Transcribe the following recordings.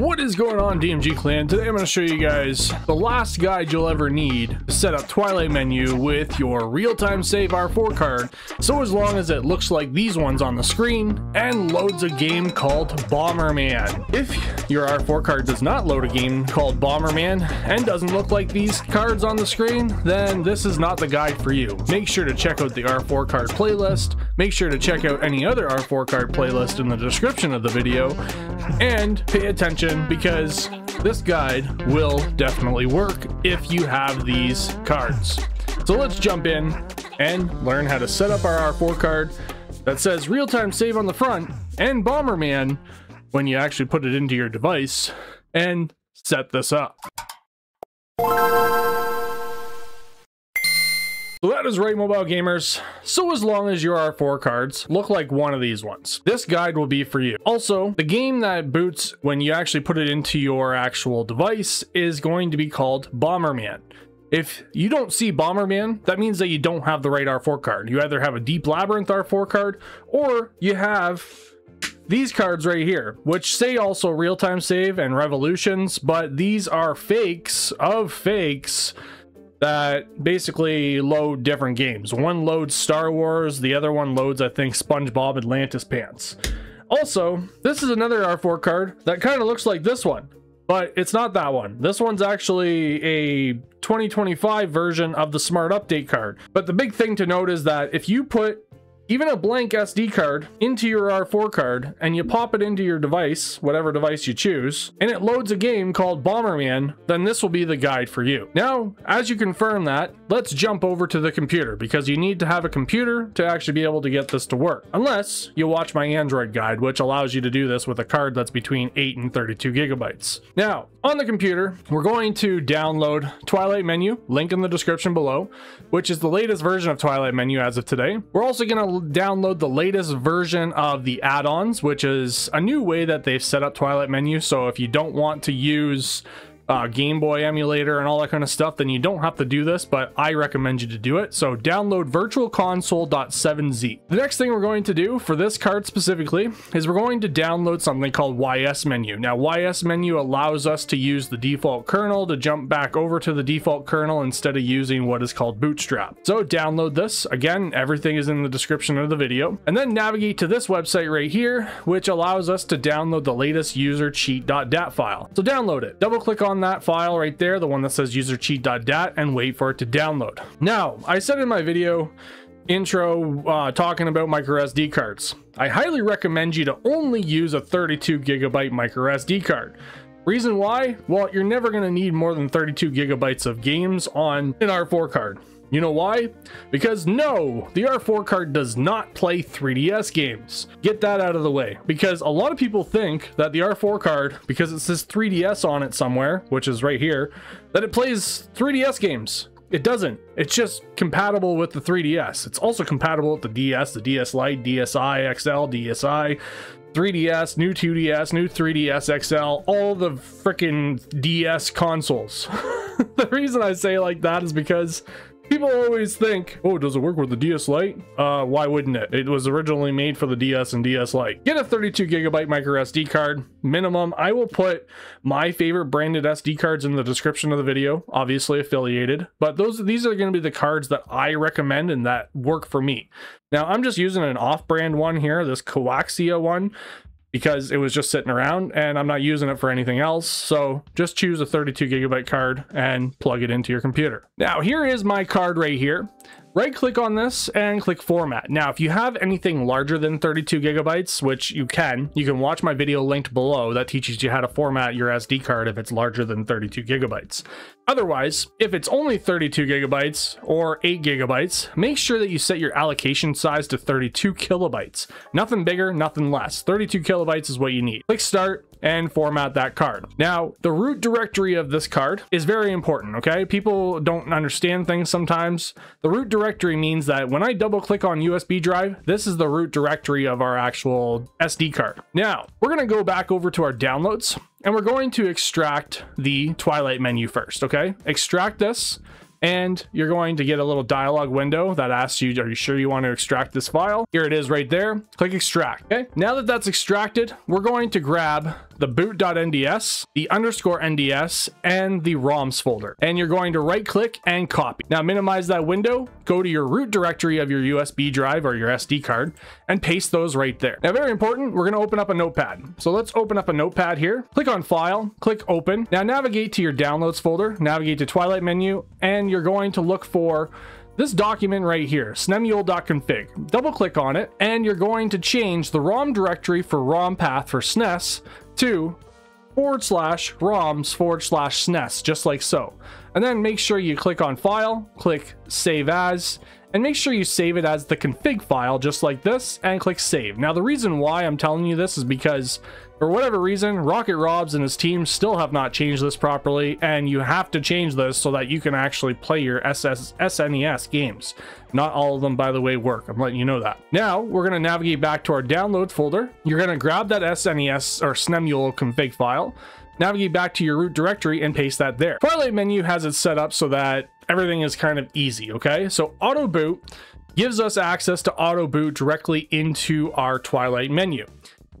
What is going on, DMG Clan? Today I'm going to show you guys the last guide you'll ever need to set up Twilight Menu with your real-time save R4 card, so as long as it looks like these ones on the screen and loads a game called Bomberman. If your R4 card does not load a game called Bomberman and doesn't look like these cards on the screen, then this is not the guide for you. Make sure to check out the R4 card playlist, make sure to check out any other R4 card playlist in the description of the video, and pay attention because this guide will definitely work if you have these cards. So let's jump in and learn how to set up our R4 card that says real-time save on the front and Bomberman when you actually put it into your device, and set this up. So that is right, mobile gamers. So as long as your R4 cards look like one of these ones, this guide will be for you. Also, the game that boots when you actually put it into your actual device is going to be called Bomberman. If you don't see Bomberman, that means that you don't have the right R4 card. You either have a Deep Labyrinth R4 card, or you have these cards right here, which say also real-time save and revolutions, but these are fakes of fakes that basically load different games. One loads Star Wars, the other one loads, I think, SpongeBob Atlantis Pants. Also, this is another R4 card that kind of looks like this one, but it's not that one. This one's actually a 2025 version of the Smart Update card. But the big thing to note is that if you put even a blank SD card into your R4 card and you pop it into your device, whatever device you choose, and it loads a game called Bomberman, then this will be the guide for you. Now, as you confirm that, let's jump over to the computer, because you need to have a computer to actually be able to get this to work. Unless you watch my Android guide, which allows you to do this with a card that's between 8 and 32 gigabytes. Now, on the computer, we're going to download Twilight Menu, link in the description below, which is the latest version of Twilight Menu as of today. We're also going to download the latest version of the add-ons, which is a new way that they've set up Twilight Menu. So if you don't want to use Game Boy emulator and all that kind of stuff, then you don't have to do this, but I recommend you to do it. So download virtualconsole.7z. The next thing we're going to do for this card specifically is we're going to download something called YS menu. Now, YS menu allows us to use the default kernel to jump back over to the default kernel instead of using what is called bootstrap. So download this. Again, everything is in the description of the video. And then navigate to this website right here, which allows us to download the latest user cheat.dat file. So download it. Double click on that file right there, the one that says user cheat.dat, and wait for it to download. Now, I said in my video intro talking about microSD cards, I highly recommend you to only use a 32 gigabyte microSD card. Reason why? Well, you're never going to need more than 32 gigabytes of games on an R4 card. You know why? Because no, the R4 card does not play 3DS games. Get that out of the way, because a lot of people think that the R4 card, because it says 3DS on it somewhere, which is right here, that it plays 3DS games. It doesn't. It's just compatible with the 3DS. It's also compatible with the DS, the DS Lite, DSi, XL, DSi, 3DS, new 2DS, new 3DS XL, all the freaking DS consoles. The reason I say like that is because people always think, oh, does it work with the DS Lite? Why wouldn't it? It was originally made for the DS and DS Lite. Get a 32 gigabyte micro SD card, minimum. I will put my favorite branded SD cards in the description of the video, obviously affiliated, but these are gonna be the cards that I recommend and that work for me. Now, I'm just using an off-brand one here, this Coaxia one, because it was just sitting around and I'm not using it for anything else. So just choose a 32 gigabyte card and plug it into your computer. Now, here is my card right here. Right click on this and click format. Now, if you have anything larger than 32 gigabytes, which you can watch my video linked below that teaches you how to format your SD card if it's larger than 32 gigabytes. Otherwise, if it's only 32 gigabytes or 8 gigabytes, make sure that you set your allocation size to 32 kilobytes. Nothing bigger, nothing less. 32 kilobytes is what you need. Click start and format that card. Now, the root directory of this card is very important, okay? People don't understand things sometimes. The root directory means that when I double click on USB drive, this is the root directory of our actual SD card. Now, we're gonna go back over to our downloads and we're going to extract the Twilight menu first, okay? Extract this. And you're going to get a little dialog window that asks you, are you sure you want to extract this file? Here it is right there. Click extract. Okay, now that that's extracted, we're going to grab the boot.nds, the _nds, and the ROMs folder. And you're going to right click and copy. Now minimize that window, go to your root directory of your USB drive or your SD card, and paste those right there. Now very important, we're going to open up a notepad. So let's open up a notepad here. Click on File, click Open. Now navigate to your Downloads folder, navigate to Twilight Menu, and you're going to look for this document right here, snemul.config. Double click on it, and you're going to change the ROM directory for ROM path for SNES to /ROMs/SNES, just like so. And then make sure you click on File, click Save As, and make sure you save it as the config file, just like this, and click Save. Now the reason why I'm telling you this is because, for whatever reason, Rocket Robs and his team still have not changed this properly, and you have to change this so that you can actually play your SNES games. Not all of them, by the way, work. I'm letting you know that. Now, we're going to navigate back to our download folder. You're going to grab that SNES or snemul config file, navigate back to your root directory, and paste that there. Twilight Menu has it set up so that everything is kind of easy, okay? So auto boot gives us access to auto boot directly into our Twilight Menu.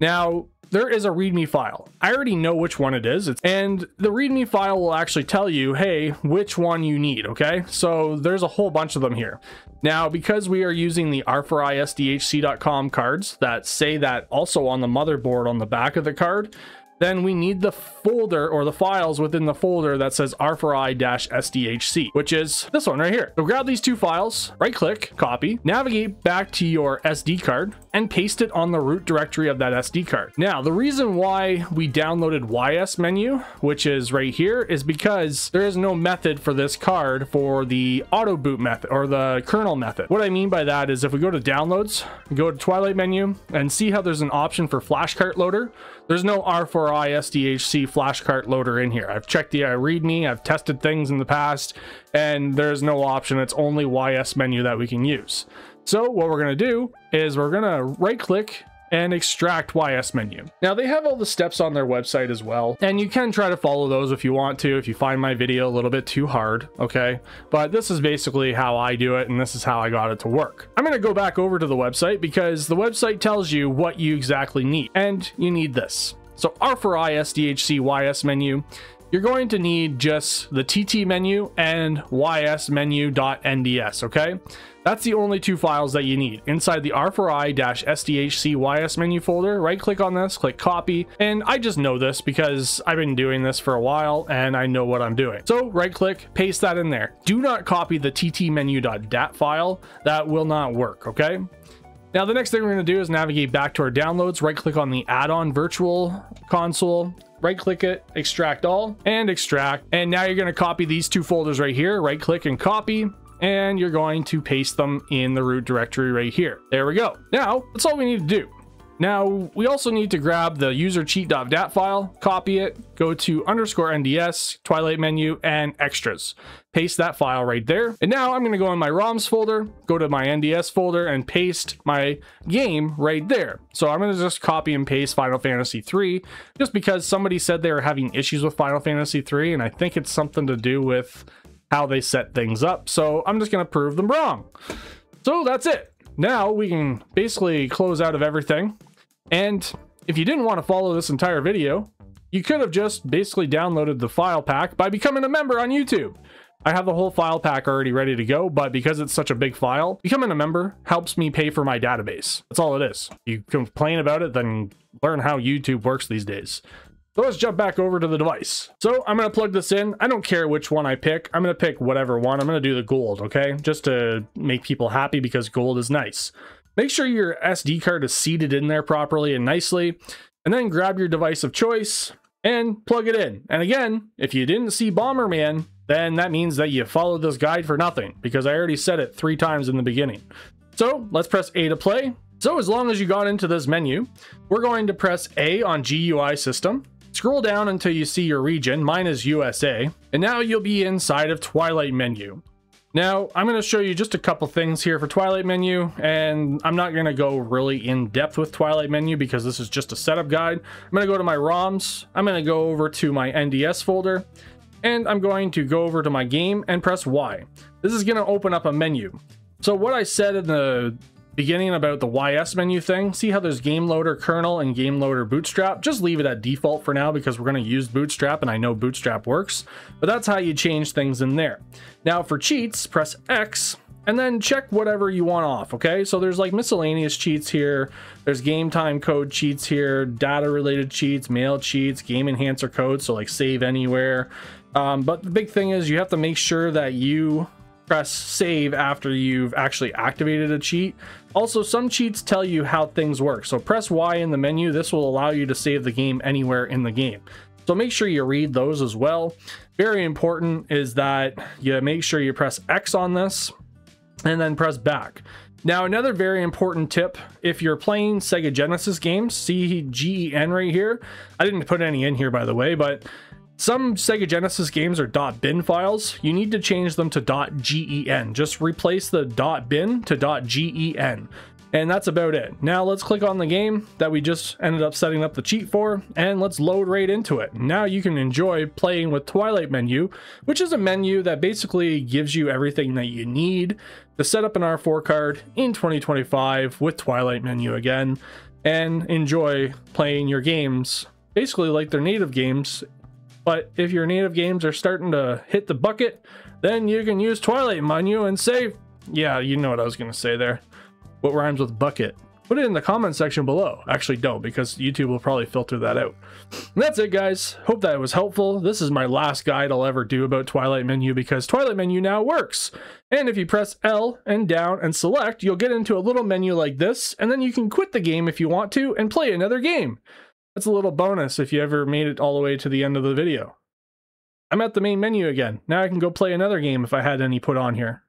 Now, there is a README file. I already know which one it is, and the README file will actually tell you, hey, which one you need, okay? So there's a whole bunch of them here. Now, because we are using the R4iSDHC.com cards that say that also on the motherboard on the back of the card, then we need the folder or the files within the folder that says R4i-SDHC, which is this one right here. So grab these two files, right click, copy, navigate back to your SD card, and paste it on the root directory of that SD card. Now, the reason why we downloaded YS menu, which is right here, is because there is no method for this card for the auto boot method or the kernel method. What I mean by that is if we go to downloads, go to Twilight menu, and see how there's an option for flashcart loader, there's no R4 R4ISDHC flashcart loader in here. I've checked the README, I've tested things in the past, and there's no option. It's only YS menu that we can use. So what we're going to do is we're going to right click and extract YS menu. Now they have all the steps on their website as well, and you can try to follow those if you want to, if you find my video a little bit too hard, okay? But this is basically how I do it, and this is how I got it to work. I'm gonna go back over to the website because the website tells you what you exactly need, and you need this. So R4i-SDHC YS menu, you're going to need just the TT menu and ysmenu.nds, okay? That's the only two files that you need. Inside the R4i-SDHC YS menu folder, right click on this, click copy, and I just know this because I've been doing this for a while and I know what I'm doing. So right click, paste that in there. Do not copy the TT menu.dat file, that will not work, okay? Now the next thing we're going to do is navigate back to our downloads, right click on the add-on virtual console, right click it, extract all, and extract. And now you're going to copy these two folders right here, right click and copy, and you're going to paste them in the root directory right here. There we go. Now that's all we need to do. Now we also need to grab the user cheat.dat file, copy it, go to _nds, Twilight menu, and extras. Paste that file right there. And now I'm gonna go in my ROMs folder, go to my NDS folder, and paste my game right there. So I'm gonna just copy and paste Final Fantasy III, just because somebody said they were having issues with Final Fantasy III, and I think it's something to do with how they set things up. So I'm just gonna prove them wrong. So that's it. Now we can basically close out of everything. And if you didn't want to follow this entire video, you could have just basically downloaded the file pack by becoming a member on YouTube. I have the whole file pack already ready to go, but because it's such a big file, becoming a member helps me pay for my database. That's all it is. You complain about it, then learn how YouTube works these days. So let's jump back over to the device. So I'm going to plug this in. I don't care which one I pick. I'm going to pick whatever one. I'm going to do the gold, okay? Just to make people happy because gold is nice. Make sure your SD card is seated in there properly and nicely, and then grab your device of choice and plug it in. And again, if you didn't see Bomberman, then that means that you followed this guide for nothing because I already said it 3 times in the beginning. So let's press A to play. So as long as you got into this menu, we're going to press A on GUI system. Scroll down until you see your region, mine is USA, and now you'll be inside of Twilight Menu. Now, I'm going to show you just a couple things here for Twilight Menu, and I'm not going to go really in depth with Twilight Menu because this is just a setup guide. I'm going to go to my ROMs, I'm going to go over to my NDS folder, and I'm going to go over to my game and press Y. This is going to open up a menu. So what I said in the Beginning about the YS menu thing, see how there's game loader kernel and game loader bootstrap? Just leave it at default for now because we're going to use bootstrap and I know bootstrap works, but that's how you change things in there. Now for cheats, press X and then check whatever you want off, okay? So there's like miscellaneous cheats here, there's game time code cheats here, data related cheats, mail cheats, game enhancer codes, so like save anywhere. But the big thing is you have to make sure that you press save after you've actually activated a cheat. Also, some cheats tell you how things work. So press Y in the menu. This will allow you to save the game anywhere in the game. So make sure you read those as well. Very important is that you make sure you press X on this and then press back. Now, another very important tip, if you're playing Sega Genesis games, see GEN right here. I didn't put any in here, by the way, but some Sega Genesis games are .bin files. You need to change them to .gen. Just replace the .bin to .gen. And that's about it. Now let's click on the game that we just ended up setting up the cheat for, and let's load right into it. Now you can enjoy playing with Twilight Menu, which is a menu that basically gives you everything that you need to set up an R4 card in 2025 with Twilight Menu again, and enjoy playing your games, basically like their native games. But if your native games are starting to hit the bucket, then you can use Twilight Menu and save. Yeah, you know what I was going to say there. What rhymes with bucket? Put it in the comment section below. Actually, don't, because YouTube will probably filter that out. And that's it, guys. Hope that it was helpful. This is my last guide I'll ever do about Twilight Menu because Twilight Menu now works. And if you press L and down and select, you'll get into a little menu like this, and then you can quit the game if you want to and play another game. That's a little bonus if you ever made it all the way to the end of the video. I'm at the main menu again. Now I can go play another game if I had any put on here.